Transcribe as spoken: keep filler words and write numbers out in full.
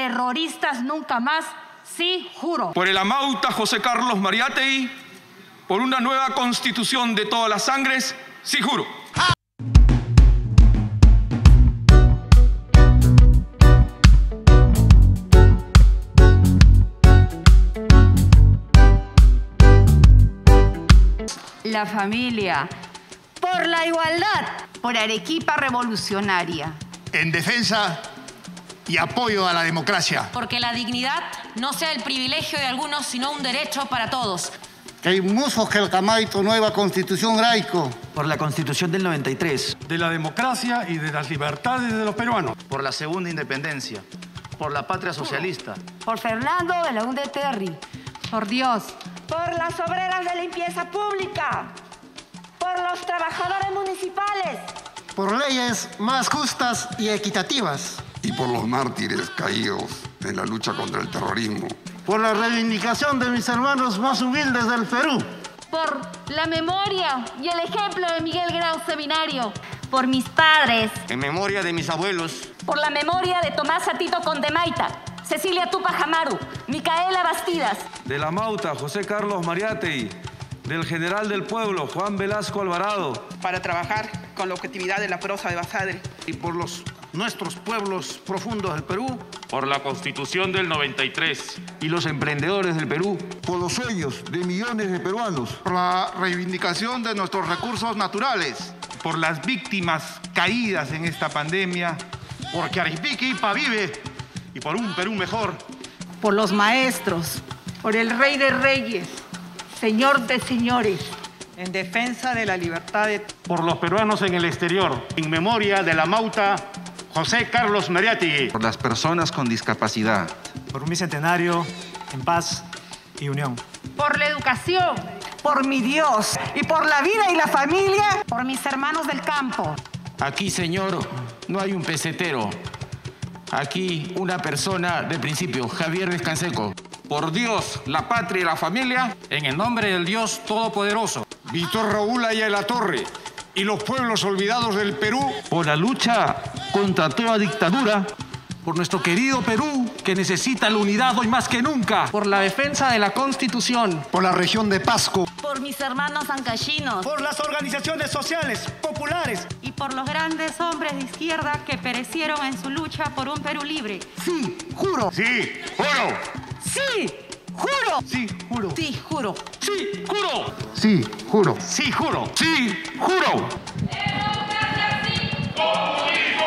terroristas nunca más, sí juro. Por el Amauta José Carlos Mariátegui, por una nueva constitución de todas las sangres, sí juro. ¡Ah! La familia, por la igualdad, por Arequipa Revolucionaria. En defensa y apoyo a la democracia. Porque la dignidad no sea el privilegio de algunos, sino un derecho para todos. Que hay musos que el camaito nueva constitución graico. Por la constitución del noventa y tres. De la democracia y de las libertades de los peruanos. Por la segunda independencia. Por la patria socialista. Por Fernando Belaunde Terry. Por Dios. Por las obreras de limpieza pública, por los trabajadores municipales. Por leyes más justas y equitativas. Y por los mártires caídos en la lucha contra el terrorismo. Por la reivindicación de mis hermanos más humildes del Perú. Por la memoria y el ejemplo de Miguel Grau Seminario. Por mis padres. En memoria de mis abuelos. Por la memoria de Tomás Atito Condemaita, Cecilia Tupajamaru, Micaela Bastidas. De la Mauta, José Carlos Mariátegui. Del general del pueblo, Juan Velasco Alvarado. Para trabajar con la objetividad de la prosa de Basadre. Y por los nuestros pueblos profundos del Perú. Por la Constitución del noventa y tres. Y los emprendedores del Perú. Por los sueños de millones de peruanos. Por la reivindicación de nuestros recursos naturales. Por las víctimas caídas en esta pandemia. Porque Arequipa vive. Y por un Perú mejor. Por los maestros, por el Rey de Reyes, Señor de Señores. En defensa de la libertad de... Por los peruanos en el exterior, en memoria de la Mauta, José Carlos Mariátegui. Por las personas con discapacidad. Por un bicentenario en paz y unión. Por la educación. Por mi Dios. Y por la vida y la familia. Por mis hermanos del campo. Aquí, señor, no hay un pesetero. Aquí una persona de principio, Javier Vescanseco. Por Dios, la patria y la familia, en el nombre del Dios Todopoderoso. Víctor Raúl Haya de la Torre y los pueblos olvidados del Perú. Por la lucha contra toda dictadura. Por nuestro querido Perú, que necesita la unidad hoy más que nunca. Por la defensa de la Constitución. Por la región de Pasco. Por mis hermanos ancachinos. Por las organizaciones sociales, populares. Y por los grandes hombres de izquierda que perecieron en su lucha por un Perú libre. Sí, juro. Sí, juro. Sí, juro. Sí, juro. Sí, juro. Sí, juro. Sí, juro. Sí, juro. Sí, juro. Sí, juro.